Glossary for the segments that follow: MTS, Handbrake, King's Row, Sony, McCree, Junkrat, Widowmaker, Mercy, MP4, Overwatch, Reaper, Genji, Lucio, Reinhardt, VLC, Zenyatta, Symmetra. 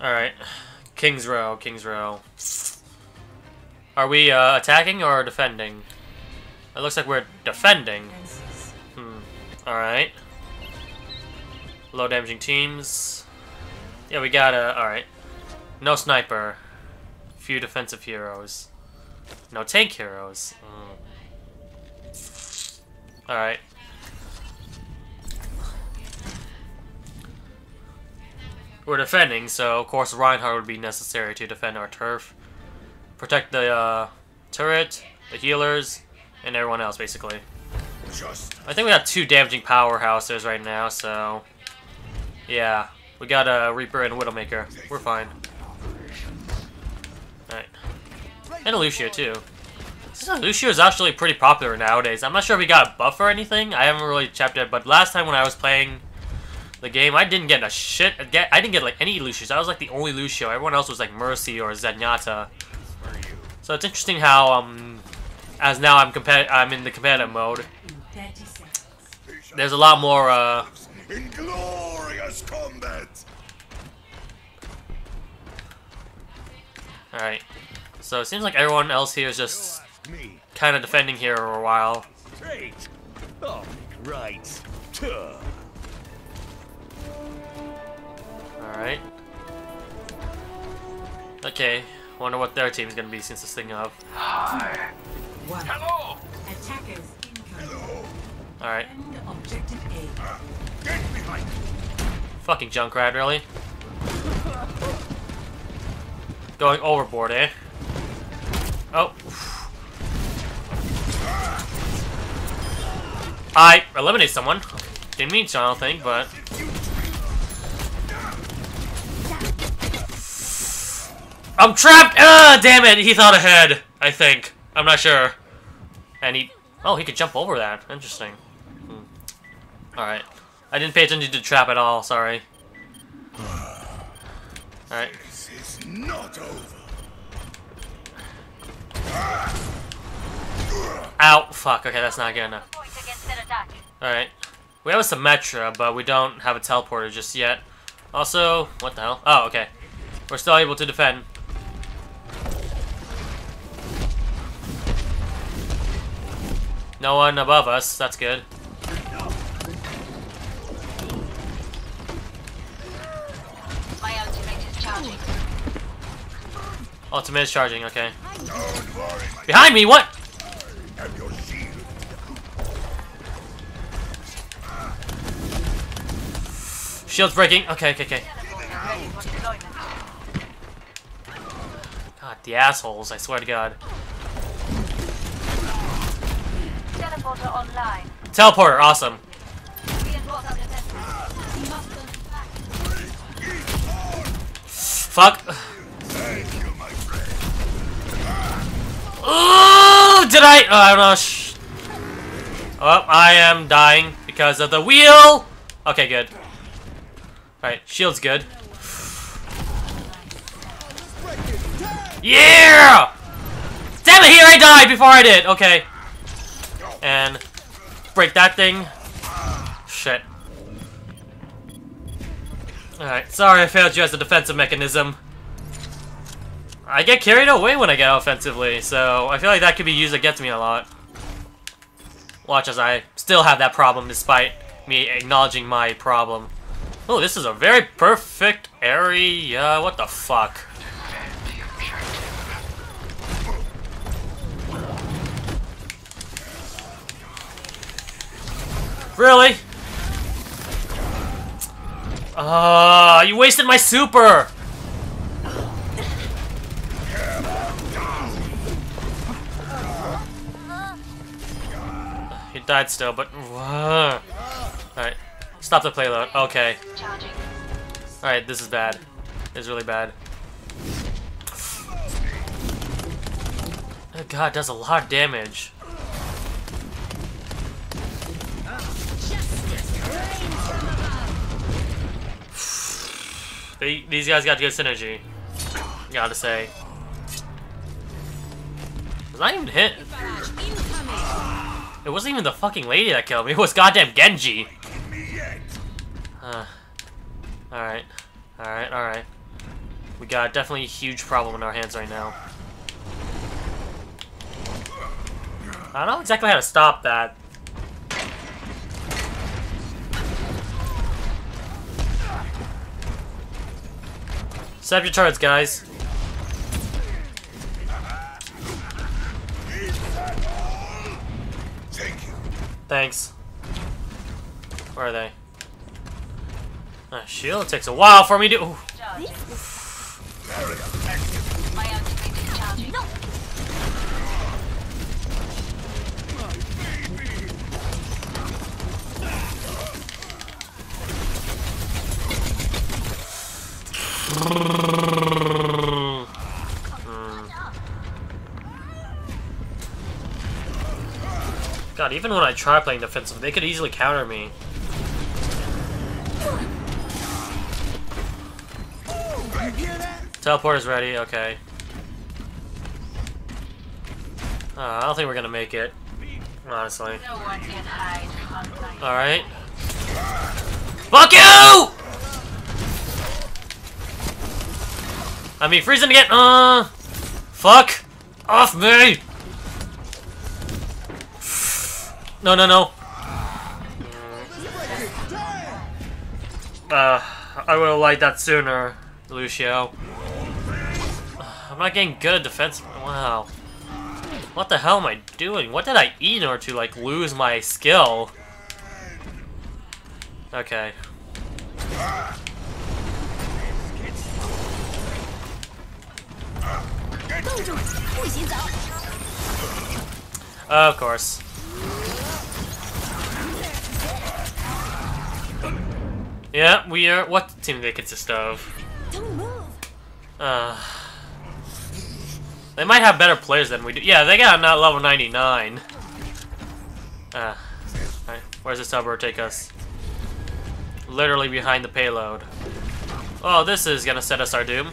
Alright. King's Row, King's Row. Are we attacking or defending? It looks like we're defending. Alright. Low damaging teams. Yeah, we gotta... Alright. No sniper. Few defensive heroes. No tank heroes. Alright. We're defending, so of course Reinhardt would be necessary to defend our turf. Protect the turret, the healers, and everyone else, basically. I think we have two damaging powerhouses right now, so... Yeah, we got a Reaper and a Widowmaker. We're fine. Alright. And a Lucio, too. Lucio is actually pretty popular nowadays. I'm not sure if we got a buff or anything. I haven't really checked it, but last time when I was playing the game, I didn't get a shit. I didn't get like any Lucius. I was like the only Lucio. Everyone else was like Mercy or Zenyatta. So it's interesting how as now I'm in the competitive mode. There's a lot more inglorious combat. All right. So it seems like everyone else here is just kind of defending here for a while. Oh, right. Alright. Okay. Wonder what their team's gonna be since this thing up. Hi. Hello. Attackers incoming. Alright. Objective A. Get behind. Fucking Junkrat, really? Going overboard, eh? Oh. I eliminated someone. Didn't mean to, I don't think, but. I'm trapped! Damn it! He thought ahead, I think. I'm not sure. And he... Oh, he could jump over that. Interesting. Alright. I didn't pay attention to the trap at all, sorry. Alright. This is not over. Ow. Fuck. Okay, that's not good enough. Alright. We have a Symmetra, but we don't have a teleporter just yet. Also... What the hell? Oh, okay. We're still able to defend. No one above us, that's good. My ultimate is charging. Ultimate is charging, okay. Don't worry, behind me, what? Have your shield. Shield's breaking. Okay, okay, okay. God, the assholes, I swear to God. Teleporter online. Teleporter, awesome. Fuck. Thank you, my friend. Oh, did I? Oh, I'm not oh, I am dying because of the wheel. Okay, good. Alright, shield's good. Yeah! Damn it, here I died before I did. Okay. And break that thing. Shit. Alright, sorry I failed you as a defensive mechanism. I get carried away when I get offensively, so I feel like that could be used against me a lot. Watch as I still have that problem despite me acknowledging my problem. Oh, this is a very perfect area. What the fuck? Really? You wasted my super! He died still, but... Alright. Stop the payload. Okay. Alright, this is bad. It's really bad. Oh god, it does a lot of damage. These guys got good synergy, gotta say. Was I even hit? It wasn't even the fucking lady that killed me. It was goddamn Genji. Alright. Alright, alright. We got definitely a huge problem in our hands right now. I don't know exactly how to stop that. Set up your turrets, guys. Thanks. Where are they? Shield takes a while for me to. Ooh. God, even when I try playing defensive, they could easily counter me. Teleport is ready, okay. I don't think we're gonna make it, honestly. Alright. Fuck you! I mean, freezing again! Fuck! Off me! No, no, no. I would've liked that sooner, Lucio. I'm not getting good defense. Wow. What the hell am I doing? What did I eat in order to, like, lose my skill? Okay. Of course. Yeah, we are. What team do they consist of? They might have better players than we do. Yeah, they got not level 99. Alright, where's this tower take us? Literally behind the payload. Oh, this is gonna set us our doom.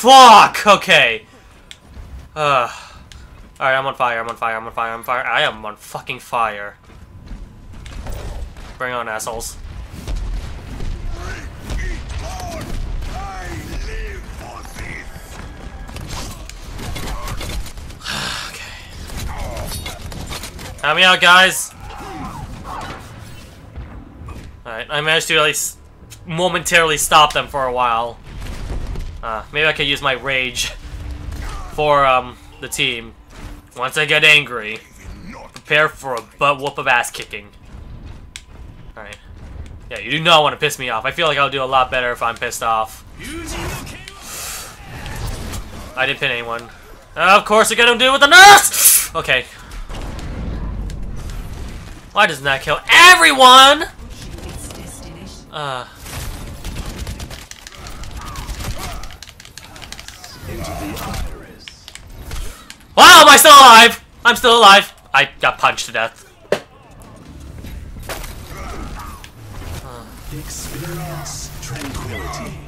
Fuck! Okay. Alright, I'm on fire, I'm on fire, I'm on fire, I'm on fire. I am on fucking fire. Bring on, assholes. Okay. Help me out, guys. Alright, I managed to at least momentarily stop them for a while. Maybe I could use my rage for, the team. Once I get angry, prepare for a butt-whoop of ass-kicking. Alright. Yeah, you do not want to piss me off. I feel like I'll do a lot better if I'm pissed off. I didn't pin anyone. Of course, I gotta do it with the nurse! Okay. Why doesn't that kill everyone? Wow, am I still alive? I'm still alive. I got punched to death. Experience tranquility.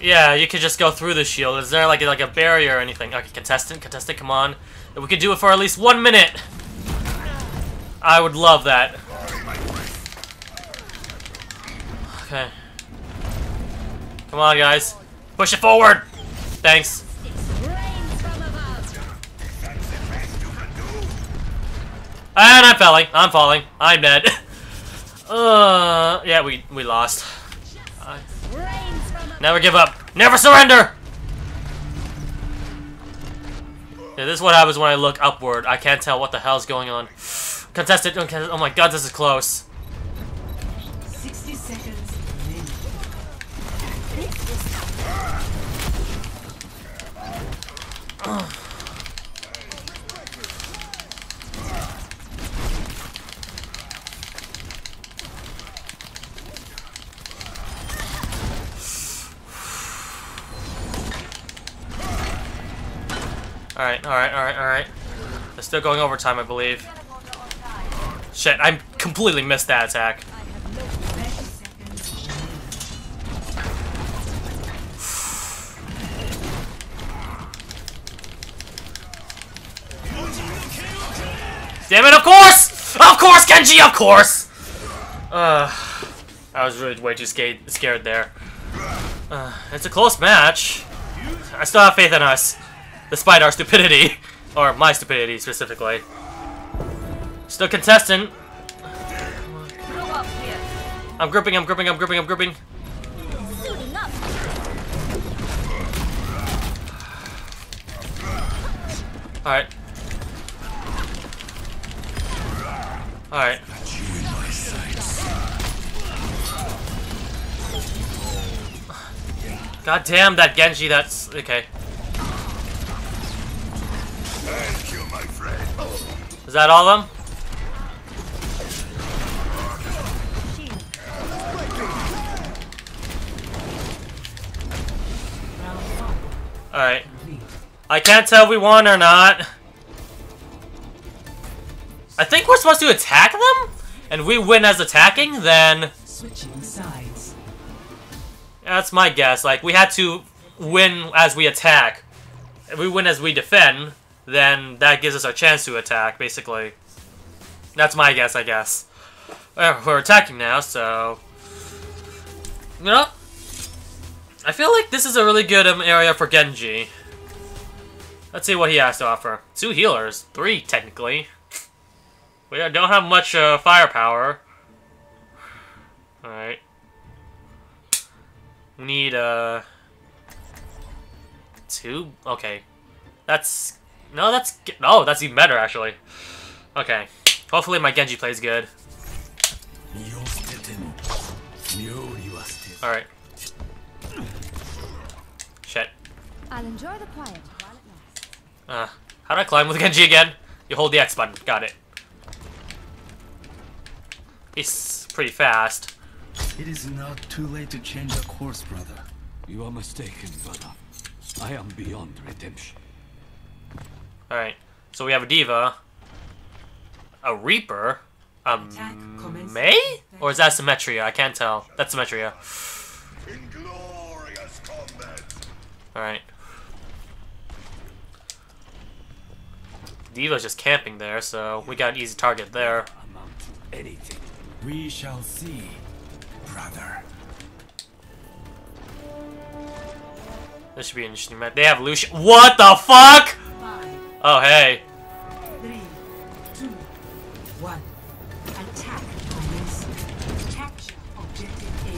Yeah, you could just go through the shield. Is there like a barrier or anything? Okay, contestant, come on. If we could do it for at least 1 minute, I would love that. Okay. Come on, guys. Push it forward! Thanks. And I'm falling. I'm falling. I'm dead. Yeah, we lost. Never give up. Never surrender! Yeah, this is what happens when I look upward. I can't tell what the hell's going on. Contested. Oh my god, this is close. Alright, alright, alright, alright. They're still going overtime, I believe. Shit, I completely missed that attack. Damn it, of course! Of course, Genji, of course! I was really way too scared there. It's a close match. I still have faith in us, despite our stupidity. Or my stupidity, specifically. Still contestant. I'm gripping, I'm gripping, I'm gripping, I'm gripping. Alright. Alright. God damn that Genji, that's okay. Thank you, my friend. Is that all of them? Alright. I can't tell if we won or not. I think we're supposed to attack them? And we win as attacking, then... Switching sides. That's my guess. Like, we had to win as we attack. If we win as we defend, then that gives us our chance to attack, basically. That's my guess, I guess. We're attacking now, so... You know? I feel like this is a really good area for Genji. Let's see what he has to offer. 2 healers. 3, technically. We don't have much firepower. Alright. We need 2? Okay. That's... No, that's... No, that's even better, actually. Okay. Hopefully my Genji plays good. Alright. Shit. I'll enjoy the quiet while it lasts. How do I climb with Genji again? You hold the X button. Got it. He's pretty fast. It is not too late to change the course, brother. You are mistaken, brother. I am beyond redemption. Alright, so we have a diva, a reaper, May? Or is that Symmetra? I can't tell. That's Symmetra. Alright. Diva's just camping there, so we got an easy target there. Anything. We shall see, brother. This should be an interesting match. They have Lucio. What the fuck? 5, oh, hey. 3, 2, 1. Attack. Capture objective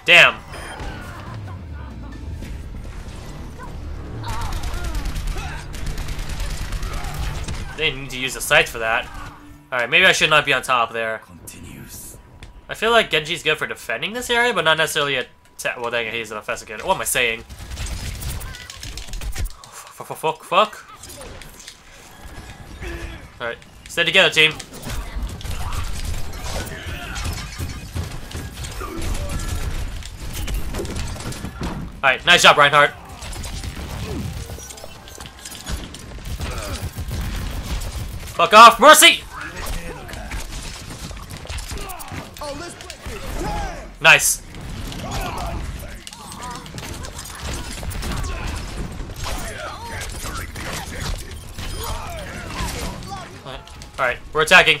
A. Damn. They need to use the sights for that. Alright, maybe I should not be on top there. Continues. I feel like Genji's good for defending this area, but not necessarily a... Well, dang it, he's an offensive kid. What am I saying? Fuck, fuck, fuck, fuck. Alright, stay together, team. Alright, nice job, Reinhardt. Fuck off, Mercy! Nice. Alright, we're attacking.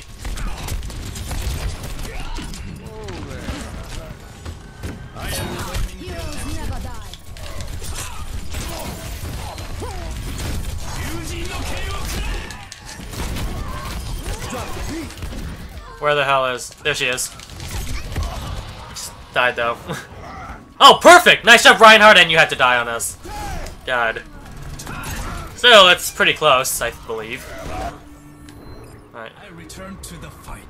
Where the hell is... There she is. Just died, though. Oh, perfect! Nice job, Reinhardt, and you had to die on us. God. Still, it's pretty close, I believe. Alright. I return to the fight.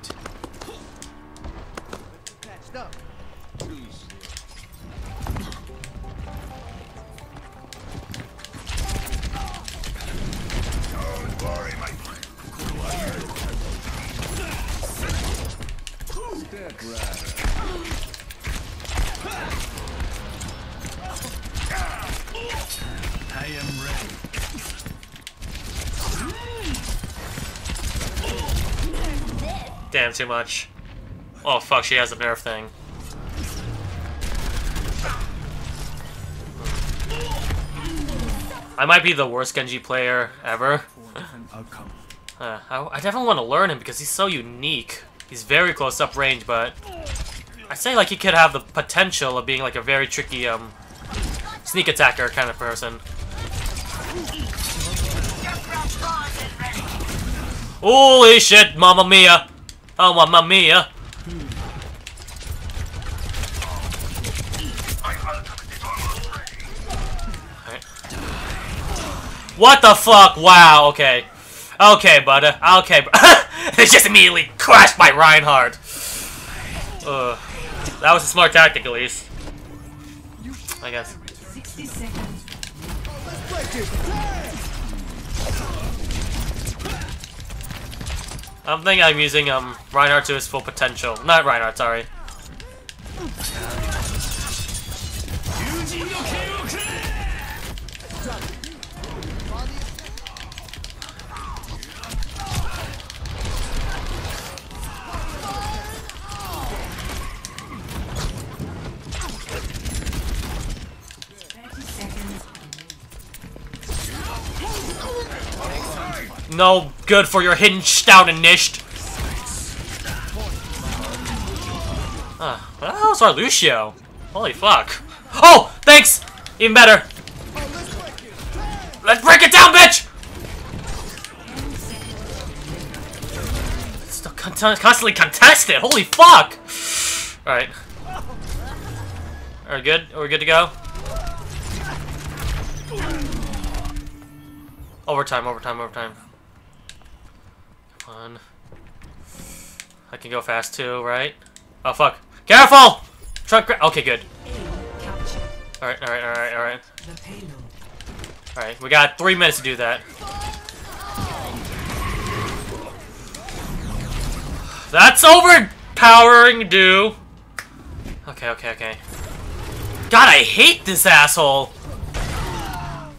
Don't worry, my friend. I am ready. Damn, too much. Oh fuck, she has a nerf thing. I might be the worst Genji player ever. I definitely want to learn him because he's so unique. He's very close up range, but I'd say like he could have the potential of being like a very tricky sneak attacker kind of person. Holy shit, Mamma Mia! Oh, Mamma Mia! What the fuck? Wow, okay. Okay, budda. Okay, it just immediately crashed my Reinhardt. That was a smart tactic, at least. I guess. 60 seconds. I don't think I'm using Reinhardt to his full potential. Not Reinhardt, sorry. No good for your hinged out and nished. What the hell's our Lucio? Holy fuck. Oh! Thanks! Even better! Let's break it down, bitch! Still constantly contested! Holy fuck! Alright. Are we good? Are we good to go? Overtime, overtime, overtime. Come on. I can go fast too, right? Oh fuck. Careful! Junkrat. Okay, good. Alright, alright, alright, alright. Alright, we got 3 minutes to do that. That's overpowering, dude! Okay, okay, okay. God, I hate this asshole!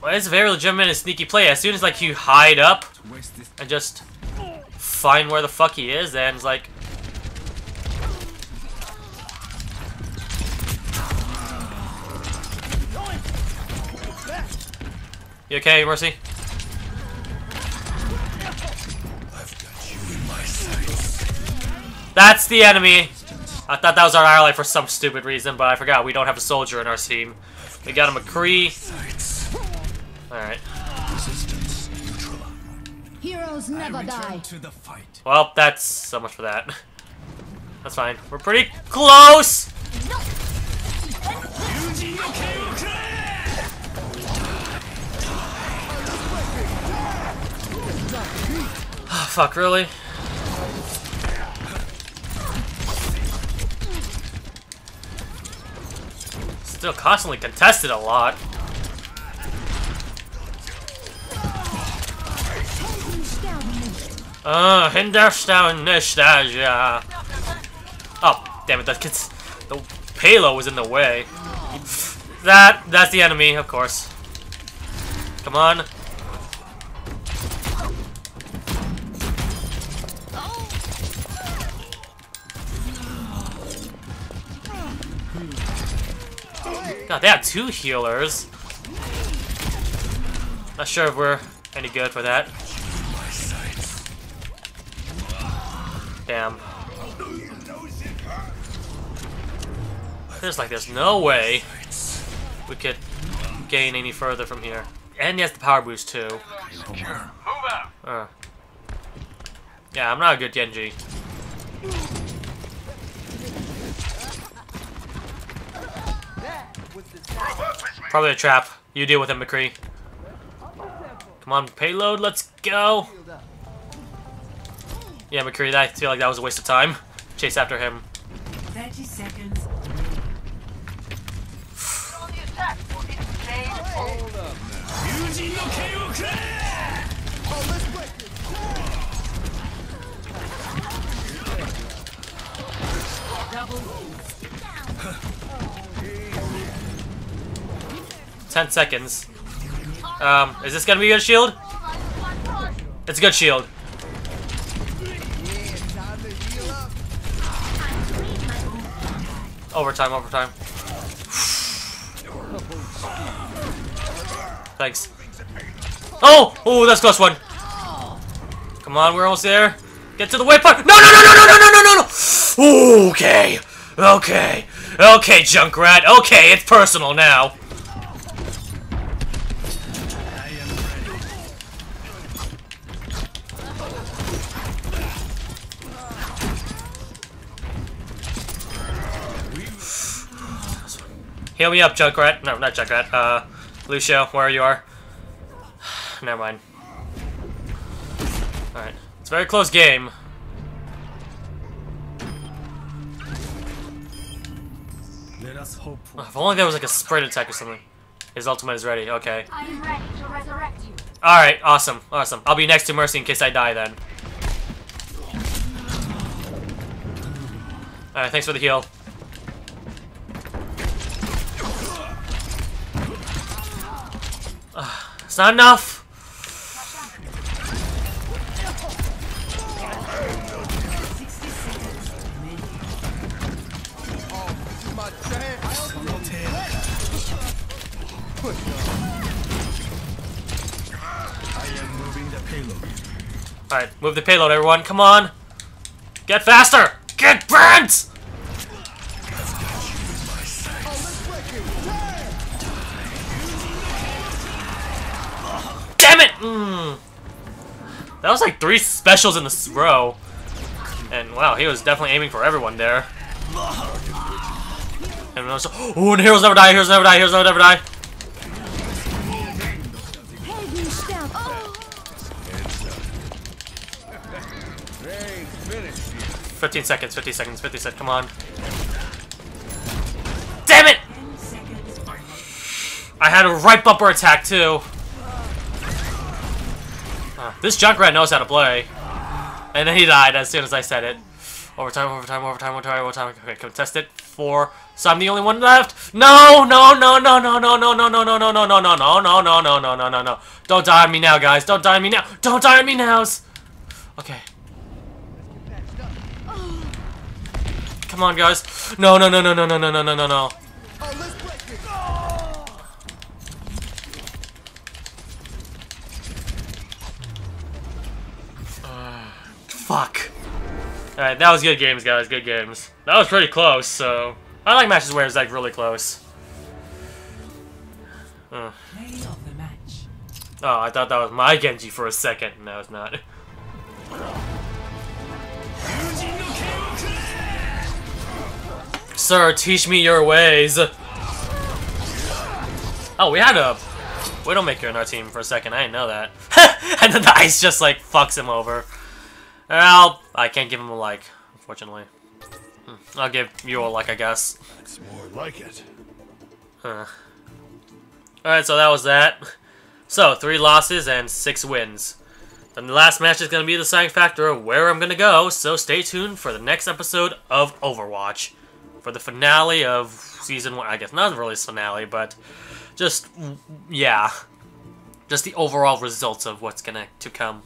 Well, it's very legitimate and sneaky play. As soon as like you hide up and just find where the fuck he is, and it's like you okay, Mercy? I've got you in my sights. That's the enemy. I thought that was our ally for some stupid reason, but I forgot we don't have a soldier in our team. We got a McCree. Alright. Heroes never die. Well, that's so much for that. That's fine. We're pretty close! Oh, fuck, really? Still constantly contested a lot. Oh, damn it, that kid's... The payload was in the way. That's the enemy, of course. Come on. God, they have 2 healers. Not sure if we're any good for that. Damn. There's no way we could gain any further from here. And he has the power boost too. Yeah, I'm not a good Genji. Probably a trap. You deal with him, McCree. Come on, payload, let's go! Yeah, McCree, I feel like that was a waste of time. Chase after him. 30 seconds. 10 seconds. Is this gonna be a good shield? It's a good shield. Overtime, overtime. Thanks. Oh! Oh, that's close one. Come on, we're almost there. Get to the waypoint. No, no, no, no, no, no, no, no, no! Ooh, okay. Okay. Okay, Junkrat. Okay, it's personal now. Heal me up, Junkrat. No, not Junkrat. Lucio, where you are. Never mind. Alright. It's a very close game. Let us hope. If only there was like a sprint attack or something. His ultimate is ready. Okay. I'm ready to resurrect you. Alright, awesome. Awesome. I'll be next to Mercy in case I die then. Alright, thanks for the heal. It's not enough. All right, move the payload, everyone. Come on, get faster, get burnt. Damn it! Mm. That was like 3 specials in this row. And wow, he was definitely aiming for everyone there. And also, oh, and heroes never die, heroes never die, heroes never die. Hey, 15 seconds, 50 seconds, 50 seconds, come on. Damn it! I had a right bumper attack too. This Junkrat knows how to play. And then he died as soon as I said it. Overtime, overtime, overtime, overtime, overtime. Okay, contest it. 4. So I'm the only one left. No, no, no, no, no, no, no, no, no, no, no, no, no, no, no, no, no, no, no, no, no, no. Don't die on me now, guys. Don't die on me now. Don't die on me now. Okay. Come on, guys. No, no, no, no, no, no, no, no, no, no, no. Fuck. Alright, that was good games, guys. Good games. That was pretty close, so... I like matches where it's, like, really close. Oh, I thought that was my Genji for a second. No, it's not. Sir, teach me your ways. Oh, we had a Widowmaker in our team for a second. I didn't know that. And then the ice just, like, fucks him over. Well, I can't give him a like, unfortunately. I'll give you a like, I guess. That's more like it. Alright, so that was that. So, 3 losses and 6 wins. Then the last match is going to be the deciding factor of where I'm going to go, so stay tuned for the next episode of Overwatch. For the finale of Season 1, I guess. Not really finale, but just, yeah. Just the overall results of what's going to come.